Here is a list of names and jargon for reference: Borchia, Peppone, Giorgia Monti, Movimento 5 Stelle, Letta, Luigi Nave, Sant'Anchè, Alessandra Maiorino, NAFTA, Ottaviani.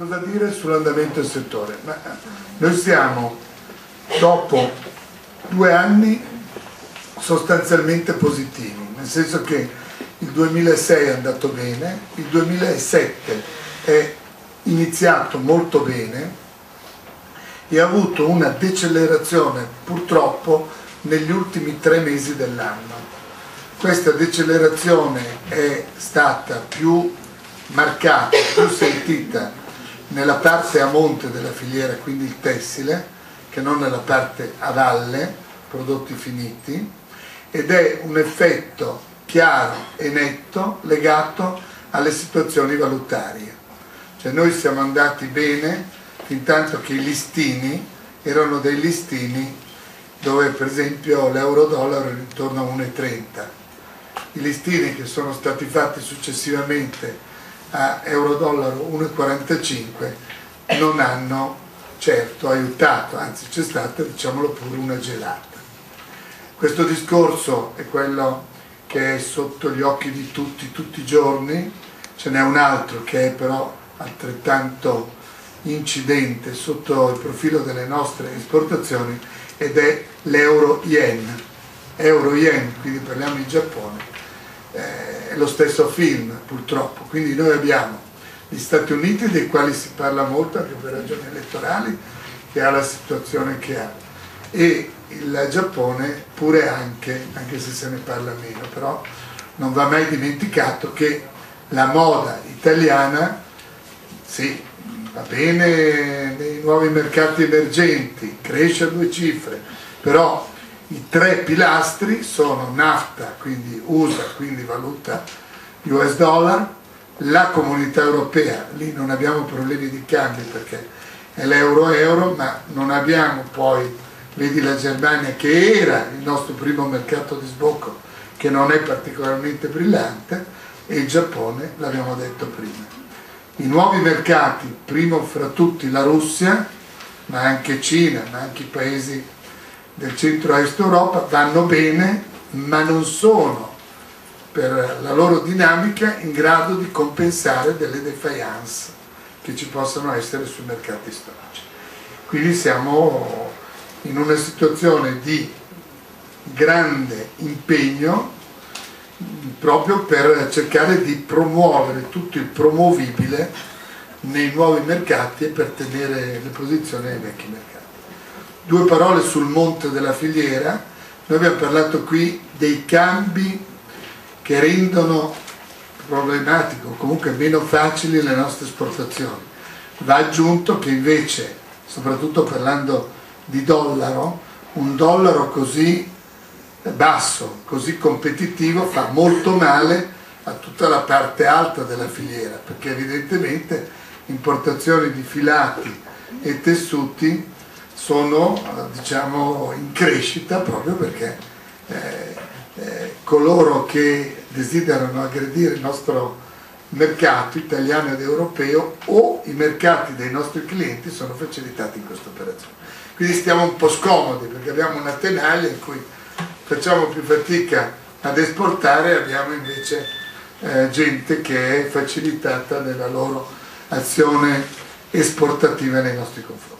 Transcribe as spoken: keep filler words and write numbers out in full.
cosa dire sull'andamento del settore. Ma noi siamo, dopo due anni, sostanzialmente positivi, nel senso che il duemilasei è andato bene, il duemilasette è iniziato molto bene e ha avuto una decelerazione purtroppo negli ultimi tre mesi dell'anno. Questa decelerazione è stata più marcata, più sentita nella parte a monte della filiera, quindi il tessile, che non nella parte a valle, prodotti finiti, ed è un effetto chiaro e netto legato alle situazioni valutarie. Cioè noi siamo andati bene fin tanto che i listini erano dei listini dove per esempio l'euro-dollaro era intorno a uno e trenta. I listini che sono stati fatti successivamente a euro-dollaro uno e quarantacinque non hanno certo aiutato, anzi c'è stata, diciamolo pure, una gelata. Questo discorso è quello che è sotto gli occhi di tutti, tutti i giorni. Ce n'è un altro che è però altrettanto incidente sotto il profilo delle nostre esportazioni ed è l'euro-yen. Euro-yen, quindi parliamo di Giappone. Eh, è lo stesso film purtroppo, quindi noi abbiamo gli Stati Uniti, dei quali si parla molto anche per ragioni elettorali, che ha la situazione che ha, e il Giappone pure anche, anche se se ne parla meno, però non va mai dimenticato che la moda italiana sì, va bene nei nuovi mercati emergenti, cresce a due cifre, però i tre pilastri sono NAFTA, quindi U S A, quindi valuta U S dollar, la comunità europea, lì non abbiamo problemi di cambio perché è l'euro-euro, ma non abbiamo poi, vedi la Germania che era il nostro primo mercato di sbocco, che non è particolarmente brillante, e il Giappone, l'abbiamo detto prima. I nuovi mercati, primo fra tutti la Russia, ma anche Cina, ma anche i paesi del centro-est Europa, vanno bene, ma non sono per la loro dinamica in grado di compensare delle défaillance che ci possono essere sui mercati storici. Quindi siamo in una situazione di grande impegno proprio per cercare di promuovere tutto il promovibile nei nuovi mercati e per tenere le posizioni nei vecchi mercati. Due parole sul monte della filiera. Noi abbiamo parlato qui dei cambi che rendono problematico, comunque meno facili, le nostre esportazioni. Va aggiunto che invece, soprattutto parlando di dollaro, un dollaro così basso, così competitivo, fa molto male a tutta la parte alta della filiera, perché evidentemente importazioni di filati e tessuti sono, diciamo, in crescita proprio perché eh, eh, coloro che desiderano aggredire il nostro mercato italiano ed europeo o i mercati dei nostri clienti sono facilitati in questa operazione. Quindi stiamo un po' scomodi perché abbiamo una tenaglia in cui facciamo più fatica ad esportare e abbiamo invece eh, gente che è facilitata nella loro azione esportativa nei nostri confronti.